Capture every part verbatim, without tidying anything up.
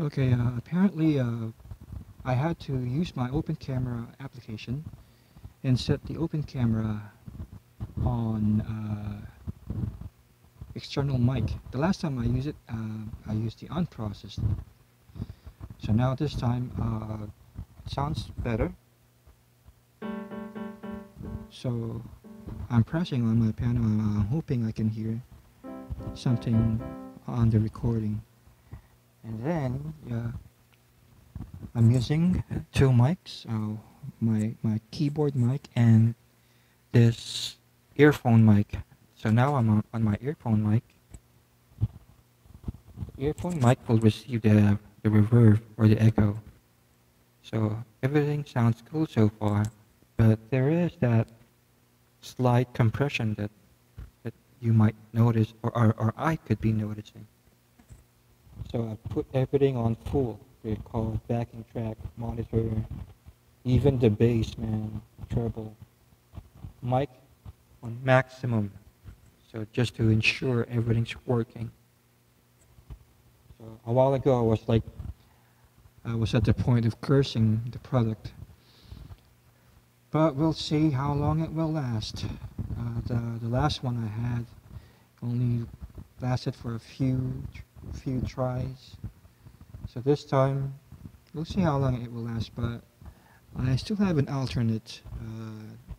Okay, uh, apparently uh, I had to use my Open Camera application and set the Open Camera on uh, external mic. The last time I used it, uh, I used the unprocessed. So now this time uh, it sounds better. So I'm pressing on my panel and I'm hoping I can hear something on the recording. And then yeah, I'm using two mics, uh, my, my keyboard mic and this earphone mic. So now I'm on, on my earphone mic. The earphone mic will receive the, the reverb or the echo. So everything sounds cool so far, but there is that slight compression that, that you might notice or, or, or I could be noticing. So I put everything on full, record, backing track, monitor, even the bass, man, treble, mic on maximum. So just to ensure everything's working. So a while ago I was like, I was at the point of cursing the product. But we'll see how long it will last. Uh, the, the last one I had only lasted for a few few tries, so this time we'll see how long it will last, but I still have an alternate. uh,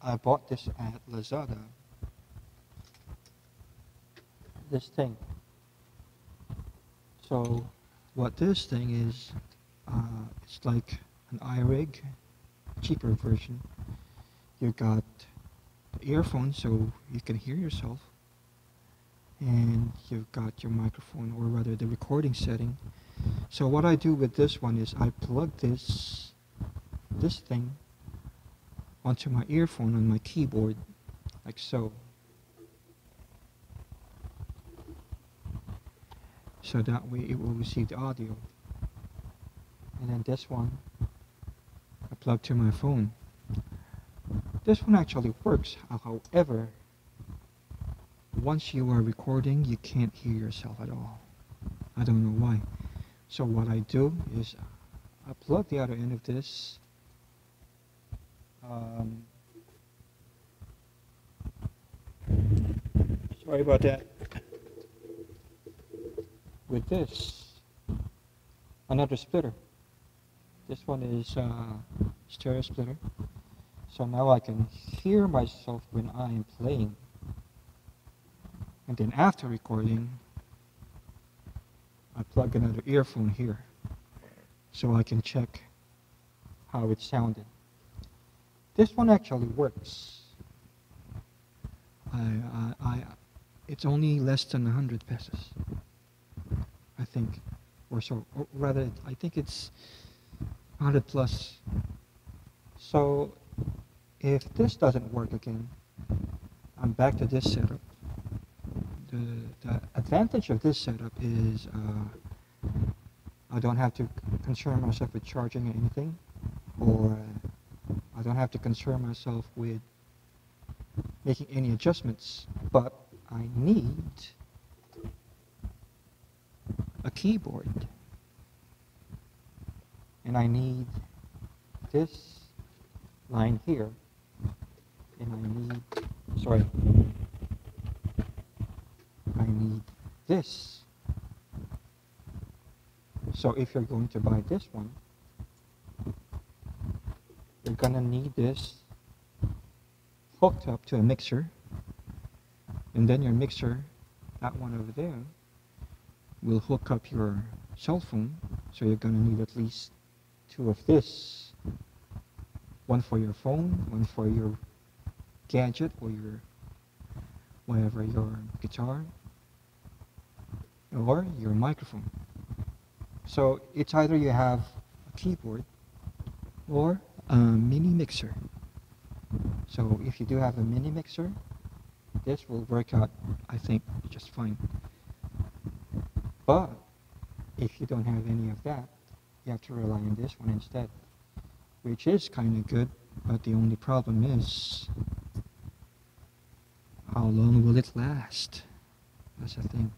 I bought this at Lazada, this thing. So what this thing is, uh, it's like an iRig, cheaper version. You got the earphones so you can hear yourself, and you've got your microphone, or rather the recording setting. So what I do with this one is I plug this this thing onto my earphone on my keyboard, like so. So that way it will receive the audio. And then this one I plug to my phone. This one actually works, however, once you are recording, you can't hear yourself at all. I don't know why. So what I do is I plug the other end of this um, sorry about that, with this another splitter. This one is uh, stereo splitter. So now I can hear myself when I am playing. And then after recording, I plug another earphone here so I can check how it sounded. This one actually works. I, I, I, it's only less than one hundred pesos, I think, or so, or rather, I think it's one hundred plus. So if this doesn't work again, I'm back to this setup. The advantage of this setup is uh, I don't have to concern myself with charging anything, or I don't have to concern myself with making any adjustments, but I need a keyboard, and I need this line here, and I need, sorry, I need this. So if you're going to buy this one, you're gonna need this hooked up to a mixer, and then your mixer, that one over there, will hook up your cell phone. So you're gonna need at least two of this, one for your phone, one for your gadget or your whatever, your guitar or your microphone. So it's either you have a keyboard or a mini mixer. So if you do have a mini mixer, this will work out, I think, just fine. But if you don't have any of that, you have to rely on this one instead, which is kind of good, but the only problem is how long will it last? That's the thing.